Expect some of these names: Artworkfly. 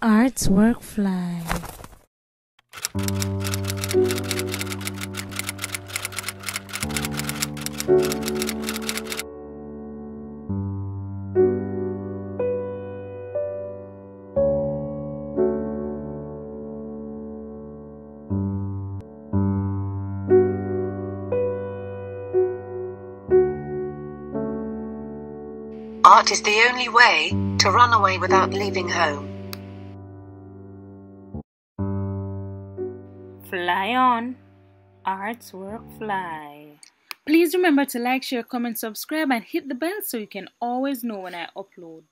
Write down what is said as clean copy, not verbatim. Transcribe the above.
Artworkfly. Art is the only way to run away without leaving home. Fly on, Artworkfly. Please remember to like, share, comment, subscribe, and hit the bell so you can always know when I upload.